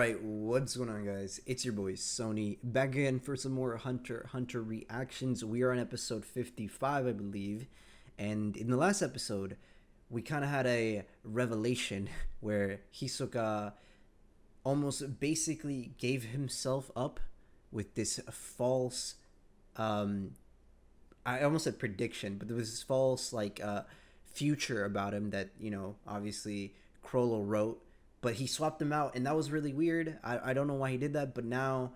Alright, what's going on guys? It's your boy Sony, back again for some more Hunter x Hunter reactions. We are on episode 55, I believe, and in the last episode, we kind of had a revelation where Hisoka almost basically gave himself up with this false, I almost said prediction, but there was this false, like, future about him that, you know, obviously Chrollo wrote. But he swapped them out, and that was really weird. I don't know why he did that, but now,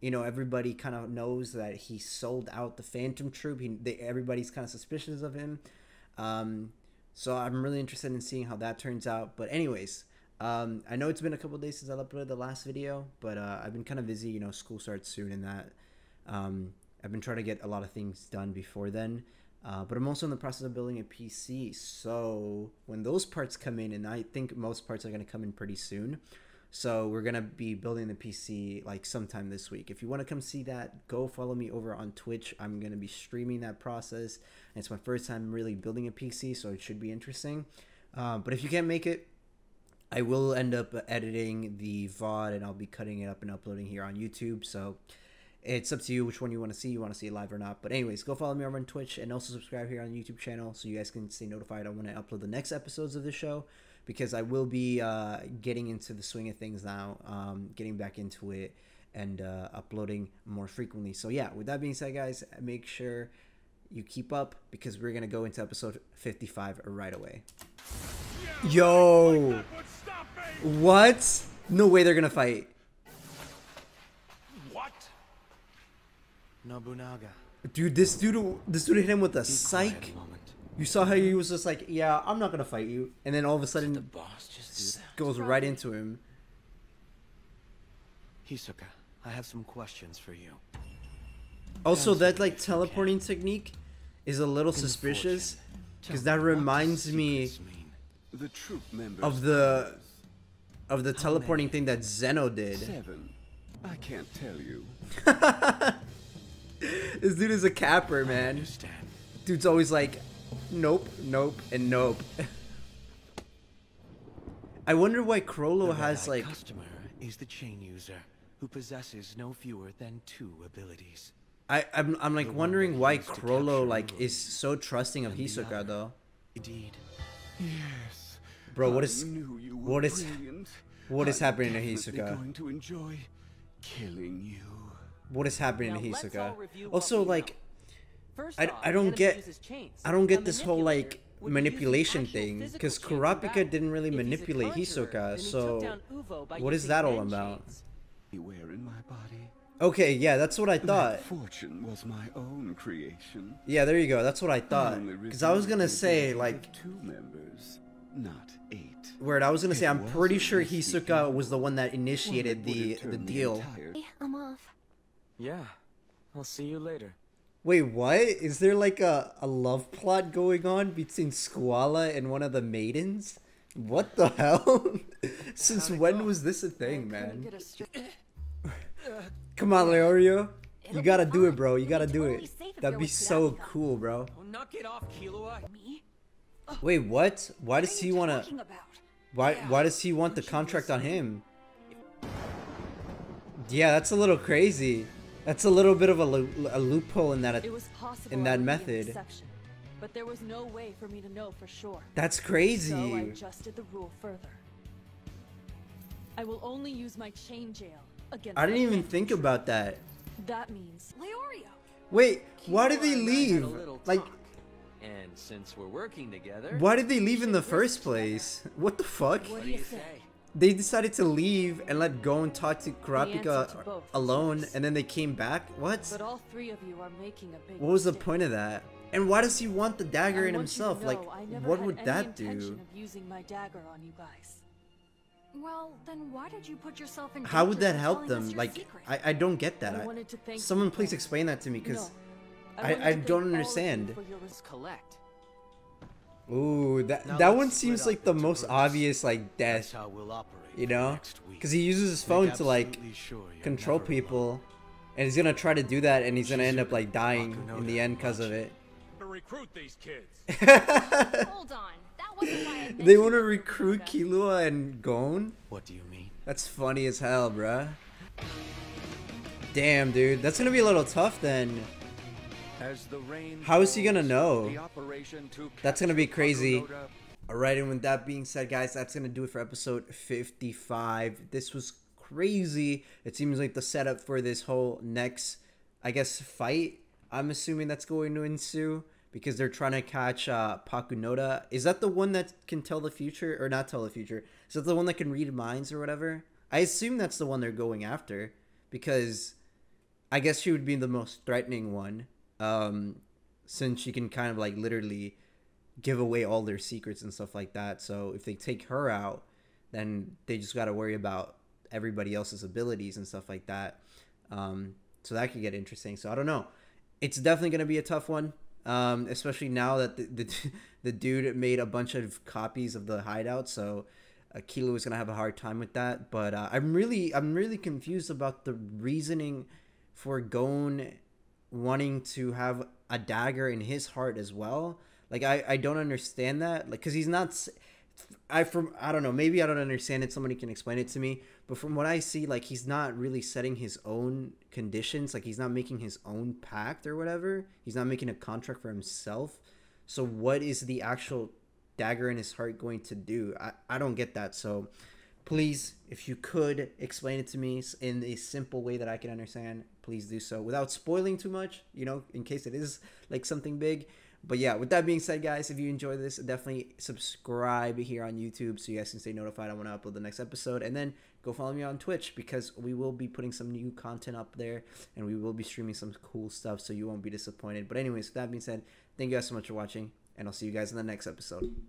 you know, everybody kind of knows that he sold out the Phantom Troupe. Everybody's kind of suspicious of him. So I'm really interested in seeing how that turns out. But anyways, I know it's been a couple of days since I uploaded the last video, but I've been kind of busy. You know, school starts soon and that. I've been trying to get a lot of things done before then. But I'm also in the process of building a PC, so when those parts come in, and I think most parts are going to come in pretty soon, so we're going to be building the PC like sometime this week. If you want to come see that, go follow me over on Twitch. I'm going to be streaming that process. And it's my first time really building a PC, so it should be interesting. But if you can't make it, I will end up editing the VOD, and I'll be cutting it up and uploading here on YouTube, so it's up to you which one you want to see. You want to see it live or not. But anyways, go follow me over on Twitch and also subscribe here on the YouTube channel so you guys can stay notified on when I upload the next episodes of the show, because I will be getting into the swing of things now, getting back into it and uploading more frequently. So yeah, with that being said, guys, make sure you keep up because we're going to go into episode 55 right away. Yo! What? No way they're going to fight. Nobunaga. Dude, this dude hit him with a psych. You saw how he was just like, yeah, I'm not gonna fight you, and then all of a sudden the boss just goes right into him. Hisoka, I have some questions for you. Also, that like teleporting technique is a little suspicious because that reminds me of the teleporting thing that Zeno did. 7. I can't tell you. This dude is a capper, man. Dude's always like, nope, nope, and nope. I wonder why Chrollo has like. Customer is the chain user who possesses no fewer than 2 abilities. I'm like wondering why Chrollo like is so trusting of Hisoka though. Indeed. Yes. Bro, what is happening to Hisoka? Going to enjoy killing you. What is happening to Hisoka? Also, like, I don't get this whole like manipulation thing because Kurapika didn't really manipulate Hisoka. So, what is that all about? Okay, yeah, that's what I thought. Fortune was my own creation. Yeah, there you go. That's what I thought. Because I was gonna say like 2 members, not 8. Word, I was gonna say I'm pretty sure Hisoka was the one that initiated the deal. I'm off. Yeah, I'll see you later. Wait, what? Is there like a love plot going on between Squala and one of the maidens? What the hell? Since when was this a thing, man? Come on, Leorio. You gotta do it, bro. You gotta do it. That'd be so cool, bro. Wait, what? Why does he wanna... Why does he want the contract on him? Yeah, that's a little crazy. That's a little bit of a loophole in that method. But there was no way for me to know for sure. That's crazy. So I adjusted the rule further. I will only use my chain jail against. I didn't even think about that. That means Leorio. Wait, why did they leave? Like, and since we're working together, why did they leave in the first place? What the fuck? What do you say? They decided to leave and let Gon talk to Kurapika alone, and then they came back? What? But all 3 of you are making a big what was the point of that? And why does he want the dagger in himself? Like, what would that do? How would that help them? Like, I don't get that. Someone please explain that to me, because I don't understand. Ooh, that one seems like the most obvious, like, death, you know? Because he uses his phone to, like, control people, and he's gonna try to do that, and he's gonna end up, like, dying in the end because of it. They want to recruit Killua and Gon? What do you mean? That's funny as hell, bruh. Damn, dude. That's gonna be a little tough then. As the rain falls, how is he gonna know? That's gonna be crazy. Pakunoda. Alright, and with that being said, guys, that's gonna do it for episode 55. This was crazy. It seems like the setup for this whole next, I guess, fight, I'm assuming that's going to ensue, because they're trying to catch Pakunoda. Is that the one that can tell the future? Or not tell the future. Is that the one that can read minds or whatever? I assume that's the one they're going after, because I guess she would be the most threatening one, since she can kind of like literally give away all their secrets and stuff like that. So if they take her out, then they just got to worry about everybody else's abilities and stuff like that. So that could get interesting. So I don't know. It's definitely going to be a tough one, especially now that the dude made a bunch of copies of the hideout. So Killua is going to have a hard time with that. But I'm really confused about the reasoning for Gon wanting to have a dagger in his heart as well. Like, I don't understand that. Like, because he's not... I don't know. Maybe I don't understand it. Somebody can explain it to me. But from what I see, like, he's not really setting his own conditions. Like, he's not making his own pact or whatever. He's not making a contract for himself. So what is the actual dagger in his heart going to do? I don't get that. So please, if you could explain it to me in a simple way that I can understand, please do so. Without spoiling too much, you know, in case it is, like, something big. But yeah, with that being said, guys, if you enjoyed this, definitely subscribe here on YouTube so you guys can stay notified when I upload the next episode. And then go follow me on Twitch, because we will be putting some new content up there and we will be streaming some cool stuff, so you won't be disappointed. But anyways, with that being said, thank you guys so much for watching, and I'll see you guys in the next episode.